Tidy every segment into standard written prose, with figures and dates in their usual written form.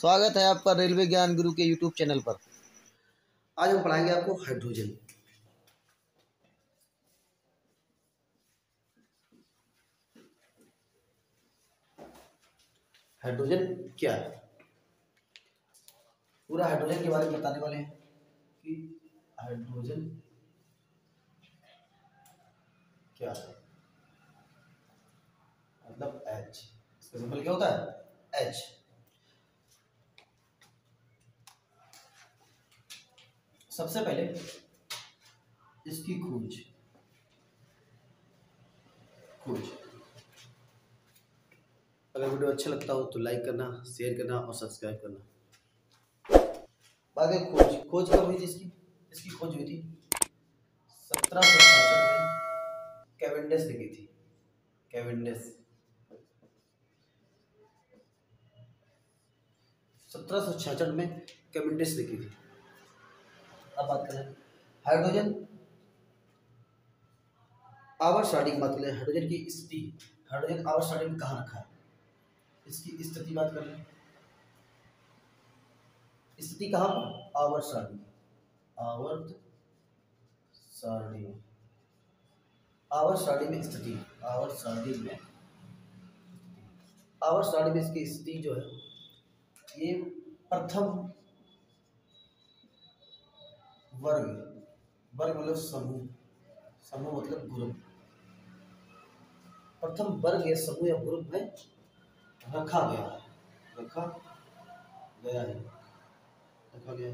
स्वागत है आपका रेलवे ज्ञान गुरु के यूट्यूब चैनल पर। आज हम पढ़ाएंगे आपको हाइड्रोजन। हाइड्रोजन क्या है, पूरा हाइड्रोजन के बारे में बताने वाले हैं कि हाइड्रोजन क्या है, मतलब H। इसका सिंबल क्या होता है, H। सबसे पहले इसकी खोज। अगर वीडियो अच्छा लगता हो तो लाइक करना, शेयर करना और सब्सक्राइब करना। बाकी खोज कब हुई थी इसकी खोज हुई थी 1767 में, कैवेंडिश ने की थी। कैवेंडिश 1766 में कैवेंडिश ने की थी। अब बात करें हाइड्रोजन आवर स्टार्टिंग, बात करें हाइड्रोजन की स्थिति। हाइड्रोजन आवर स्टार्टिंग कहाँ रखा है, इसकी स्थिति बात कर लें। स्थिति कहाँ पर, आवर्त सारणी। आवर्त सारणी, आवर्त सारणी में स्थिति। आवर्त सारणी में, आवर्त सारणी में इसकी स्थिति जो है ये प्रथम वर्ग मतलब समूह मतलब ग्रुप, प्रथम वर्ग या समूह या ग्रुप में रखा गया है।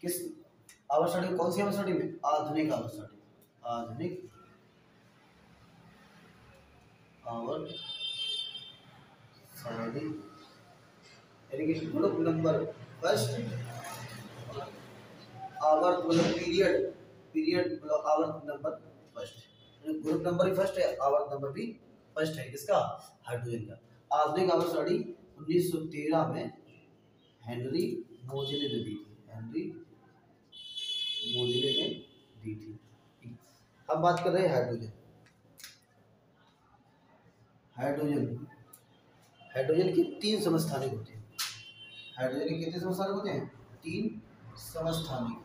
किस आवर्तसारणी, कौन सी आवर्तसारणी में, आधुनिक आवर्तसारणी। आधुनिक आवर्तसारणी यानी कि ग्रुप नंबर फर्स्ट, आवर्त मतलब पीरियड, पीरियड मतलब आवर्त नंबर फर्स्ट। ग्रुप नंबर भी फर्स्ट है, आवर्त नंबर भी फर्स्ट है, किसका, हाइड्रोजन का। आधुनिक आवर्तसारणी 1913 में हेनरी मोजेले ने दी थी। हेनरी मोजेले ने दी थी। अब बात कर रहे हैं हाइड्रोजन। हाइड्रोजन के तीन समस्थानिक होते हैं। हाइड्रोजन के कितने समस्थानिक होते हैं, तीन समस्थानिक।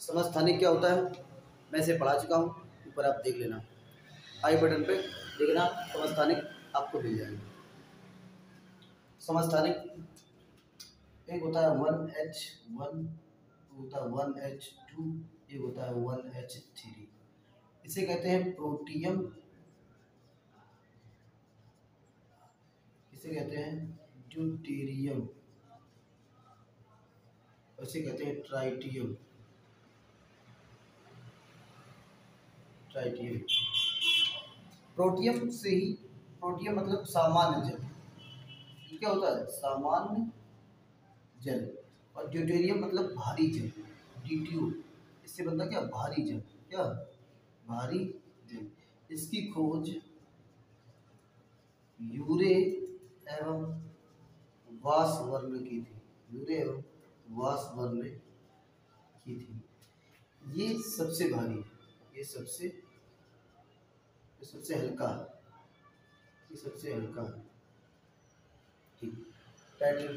समस्थानिक क्या होता है, मैं इसे पढ़ा चुका हूँ, पर आप देख लेना, आई बटन पे देखना, समस्थानिक आपको मिल जाएगा। समस्थानिक एक होता है 1H1, होता है 1H2, एक होता है 1H3। इसे कहते हैं प्रोटियम, इसे कहते हैं ड्यूटेरियम, इसे कहते हैं ट्राइटियम। प्रोटियम से ही, प्रोटियम मतलब सामान्य जल, क्या होता है, सामान्य जल। और ड्यूटेरियम मतलब भारी जल, DTO, इससे बनता क्या, भारी जल। क्या, भारी जल। इसकी खोज यूरे एवं वासवर्न ने की थी। यूरे एवं वासवर्न ने की थी। ये सबसे भारी, ये सबसे हल्का, ये सबसे हल्का। ठीक, ट्राइटियम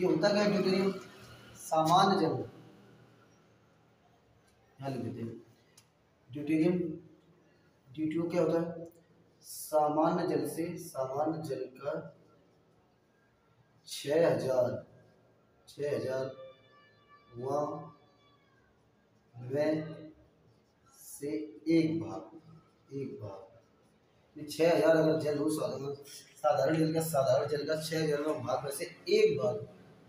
ये होता क्या है, ड्यूटेरियम सामान्य जल, यहाँ लिख देते हैं ड्यूटेरियम। DTO क्या होता है, सामान्य जल से, सामान्य जल का 6000 से एक भाग 6000। अगर जल हो साधारण जल का 6000 भाग में से एक भाग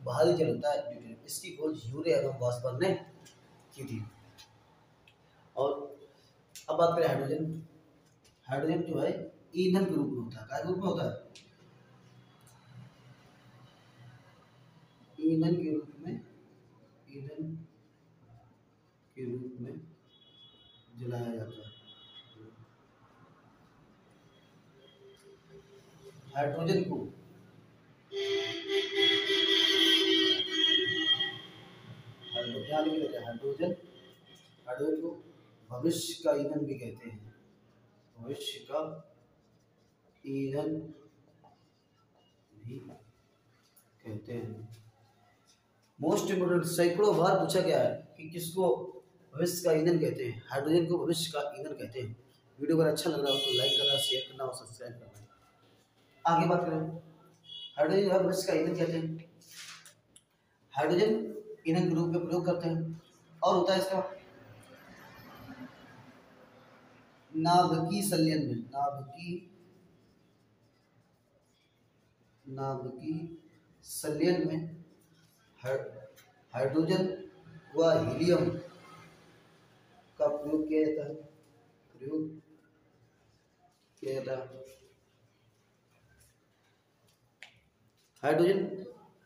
भारी जल होता है ड्यूटेरियम। इसकी खोज यूरे एवं वासवर्न ने की थी। और अब बात करें हाइड्रोजन। हाइड्रोजन जो है ईंधन के रूप में होता है, क्या रूप में होता है, ईंधन के रूप में। ईंधन के रूप में जलाया जाता है। हाइड्रोजन को भविष्य का ईंधन भी कहते हैं। भविष्य का ईंधन भी कहते हैं। मोस्ट इम्पोर्टेंट, सैकड़ों बार पूछा गया है कि किसको भविष्य का ईंधन कहते हैं। हाइड्रोजन को भविष्य का ईंधन कहते हैं। वीडियो अगर अच्छा लग रहा हो तो लाइक करना, शेयर करना और सब्सक्राइब करना। आगे बात करें, हाइड्रोजन को भविष्य का ईंधन कहते हैं। हाइड्रोजन ईंधन के रूप में प्रयोग करते हैं और होता है इसका नाभिकीय संलयन में, नाभिकीय संलयन में हाइड्रोजन व हीलियम का प्रयोग किया जाता है। हाइड्रोजन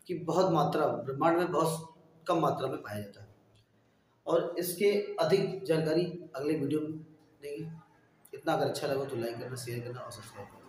की बहुत मात्रा ब्रह्मांड में बहुत कम मात्रा में पाया जाता है और इसके अधिक जानकारी अगले वीडियो में देंगे। इतना अगर अच्छा लगा तो लाइक करना, शेयर करना और सब्सक्राइब करना।